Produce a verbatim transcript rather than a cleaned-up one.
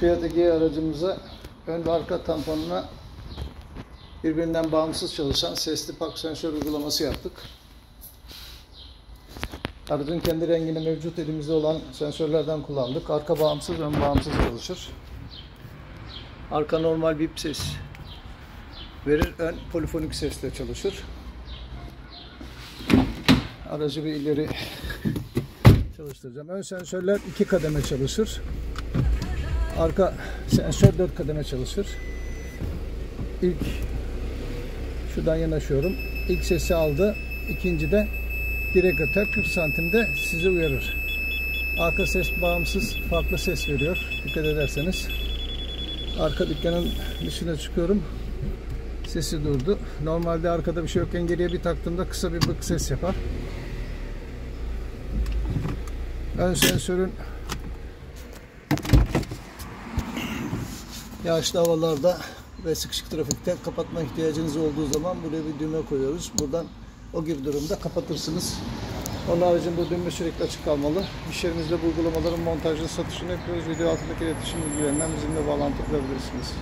Fiat Egea aracımıza ön ve arka tamponuna birbirinden bağımsız çalışan sesli park sensör uygulaması yaptık. Aracın kendi rengine mevcut elimizde olan sensörlerden kullandık. Arka bağımsız, ön bağımsız çalışır. Arka normal bip ses verir, ön polifonik sesle çalışır. Aracı bir ileri çalıştıracağım. Ön sensörler iki kademe çalışır. Arka sensör dört kademe çalışır. İlk şuradan yanaşıyorum. İlk sesi aldı. İkinci de direkt öter. kırk santimde sizi uyarır. Arka ses bağımsız, farklı ses veriyor. Dikkat ederseniz. Arka dükkanın dışına çıkıyorum. Sesi durdu. Normalde arkada bir şey yokken geriye bir taktığımda kısa bir bık ses yapar. Ön sensörün yağışlı havalarda ve sıkışık trafikte kapatma ihtiyacınız olduğu zaman buraya bir düğme koyuyoruz. Buradan o gibi durumda kapatırsınız. Onun haricinde o düğme sürekli açık kalmalı. İş yerimizde bu uygulamaların montajını, satışını yapıyoruz. Video altındaki iletişim bilgilerinden bizimle bağlantı kurabilirsiniz.